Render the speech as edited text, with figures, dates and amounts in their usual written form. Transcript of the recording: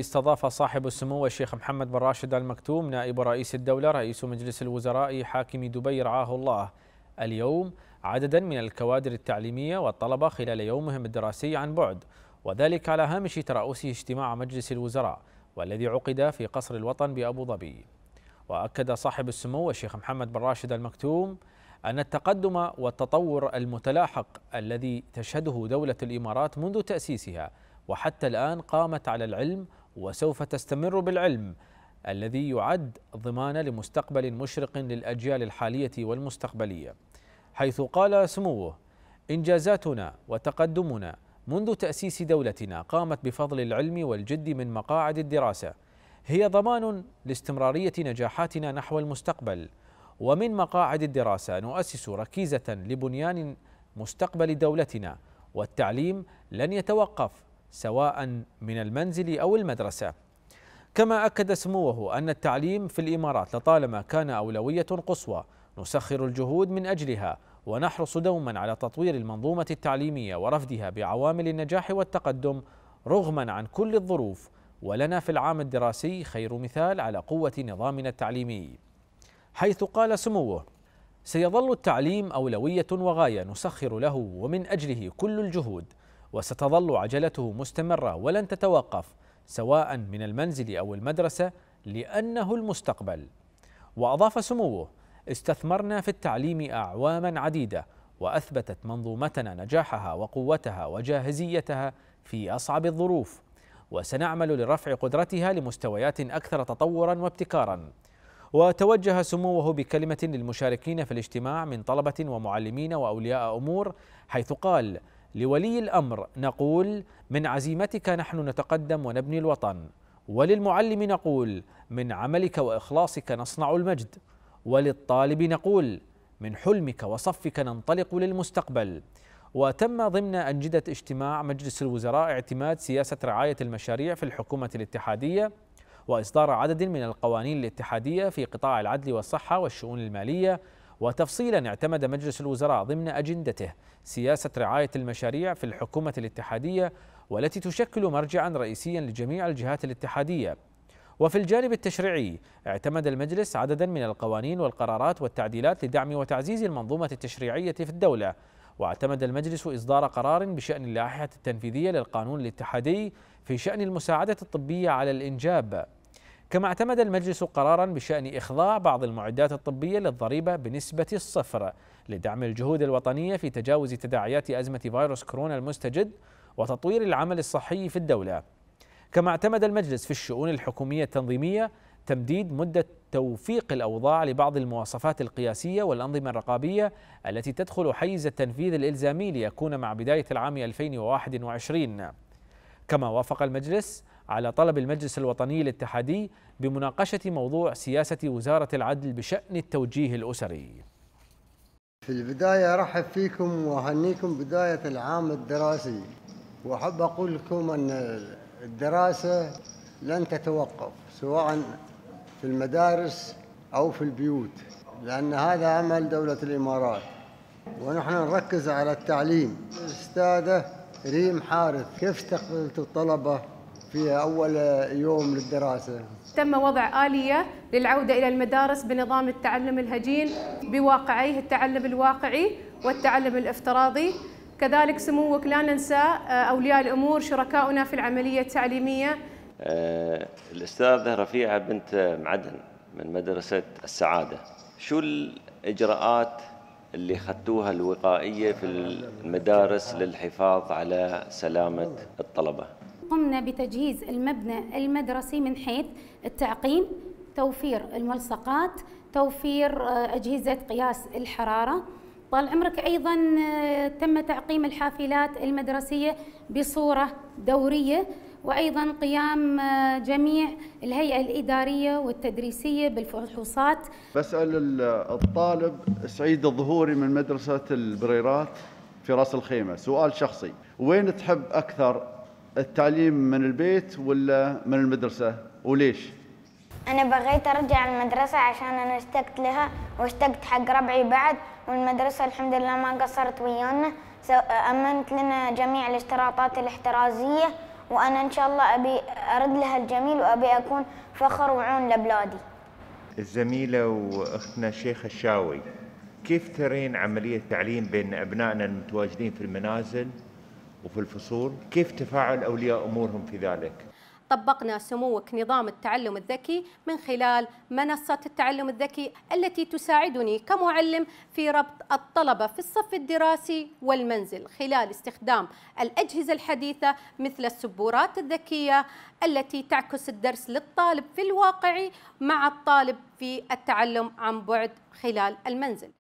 استضاف صاحب السمو الشيخ محمد بن راشد آل مكتوم نائب رئيس الدولة رئيس مجلس الوزراء حاكم دبي رعاه الله اليوم عددا من الكوادر التعليمية والطلبة خلال يومهم الدراسي عن بعد، وذلك على هامش ترأسه اجتماع مجلس الوزراء والذي عقد في قصر الوطن بأبو ظبي. وأكد صاحب السمو الشيخ محمد بن راشد آل مكتوم أن التقدم والتطور المتلاحق الذي تشهده دولة الإمارات منذ تأسيسها وحتى الآن قامت على العلم وسوف تستمر بالعلم الذي يعد ضمانا لمستقبل مشرق للأجيال الحالية والمستقبلية، حيث قال سموه: إنجازاتنا وتقدمنا منذ تأسيس دولتنا قامت بفضل العلم والجد من مقاعد الدراسة، هي ضمان لاستمرارية نجاحاتنا نحو المستقبل. ومن مقاعد الدراسة نؤسس ركيزة لبنيان مستقبل دولتنا، والتعليم لن يتوقف سواء من المنزل أو المدرسة. كما أكد سموه أن التعليم في الإمارات لطالما كان أولوية قصوى نسخر الجهود من أجلها، ونحرص دوما على تطوير المنظومة التعليمية ورفدها بعوامل النجاح والتقدم رغما عن كل الظروف، ولنا في العام الدراسي خير مثال على قوة نظامنا التعليمي، حيث قال سموه: سيظل التعليم أولوية وغاية نسخر له ومن أجله كل الجهود، وستظل عجلته مستمرة ولن تتوقف سواء من المنزل أو المدرسة، لأنه المستقبل. وأضاف سموه: استثمرنا في التعليم أعواما عديدة، وأثبتت منظومتنا نجاحها وقوتها وجاهزيتها في أصعب الظروف، وسنعمل لرفع قدرتها لمستويات أكثر تطورا وابتكارا. وتوجه سموه بكلمة للمشاركين في الاجتماع من طلبة ومعلمين وأولياء أمور، حيث قال: لولي الأمر نقول من عزيمتك نحن نتقدم ونبني الوطن، وللمعلم نقول من عملك وإخلاصك نصنع المجد، وللطالب نقول من حلمك وصفك ننطلق للمستقبل. وتم ضمن أنجدة اجتماع مجلس الوزراء اعتماد سياسة رعاية المشاريع في الحكومة الاتحادية، وإصدار عدد من القوانين الاتحادية في قطاع العدل والصحة والشؤون المالية. وتفصيلا اعتمد مجلس الوزراء ضمن أجندته سياسة رعاية المشاريع في الحكومة الاتحادية، والتي تشكل مرجعا رئيسيا لجميع الجهات الاتحادية. وفي الجانب التشريعي اعتمد المجلس عددا من القوانين والقرارات والتعديلات لدعم وتعزيز المنظومة التشريعية في الدولة. واعتمد المجلس إصدار قرار بشأن اللائحة التنفيذية للقانون الاتحادي في شأن المساعدة الطبية على الإنجاب. كما اعتمد المجلس قرارا بشأن إخضاع بعض المعدات الطبية للضريبة بنسبة 0 لدعم الجهود الوطنية في تجاوز تداعيات أزمة فيروس كورونا المستجد وتطوير العمل الصحي في الدولة. كما اعتمد المجلس في الشؤون الحكومية التنظيمية تمديد مدة توفيق الأوضاع لبعض المواصفات القياسية والأنظمة الرقابية التي تدخل حيز التنفيذ الإلزامي ليكون مع بداية العام 2021. كما وافق المجلس على طلب المجلس الوطني الاتحادي بمناقشة موضوع سياسة وزارة العدل بشأن التوجيه الأسري. في البداية أرحب فيكم وأهنيكم بداية العام الدراسي، وأحب أقول لكم أن الدراسة لن تتوقف سواء في المدارس أو في البيوت، لأن هذا عمل دولة الإمارات، ونحن نركز على التعليم. الأستاذة ريم حارث، كيف استقبلت الطلبة في أول يوم للدراسة؟ تم وضع آلية للعودة إلى المدارس بنظام التعلم الهجين بواقعيه، التعلم الواقعي والتعلم الافتراضي. كذلك سموك لا ننسى أولياء الأمور شركاؤنا في العملية التعليمية. الأستاذة رفيعة بنت معدن من مدرسة السعادة، شو الإجراءات اللي خدتوها الوقائية في المدارس للحفاظ على سلامة الطلبة؟ قمنا بتجهيز المبنى المدرسي من حيث التعقيم، توفير الملصقات، توفير أجهزة قياس الحرارة. طال عمرك أيضا تم تعقيم الحافلات المدرسية بصورة دورية، وأيضا قيام جميع الهيئة الإدارية والتدريسية بالفحوصات. بسأل الطالب سعيد الظهوري من مدرسة البريرات في راس الخيمة سؤال شخصي: وين تحب أكثر التعليم، من البيت ولا من المدرسة، وليش؟ أنا بغيت أرجع المدرسة عشان أنا اشتقت لها واشتقت حق ربعي بعد، والمدرسة الحمد لله ما قصرت ويانا، أمنت لنا جميع الاشتراطات الاحترازية وأنا إن شاء الله أبي أرد لها الجميل وأبي أكون فخر وعون لبلادي. الزميلة وأختنا الشيخة الشاوي، كيف ترين عملية التعليم بين أبنائنا المتواجدين في المنازل وفي الفصول؟ كيف تفاعل أولياء أمورهم في ذلك؟ طبقنا سموك نظام التعلم الذكي من خلال منصة التعلم الذكي التي تساعدني كمعلم في ربط الطلبة في الصف الدراسي والمنزل خلال استخدام الأجهزة الحديثة مثل السبورات الذكية التي تعكس الدرس للطالب في الواقع مع الطالب في التعلم عن بعد خلال المنزل.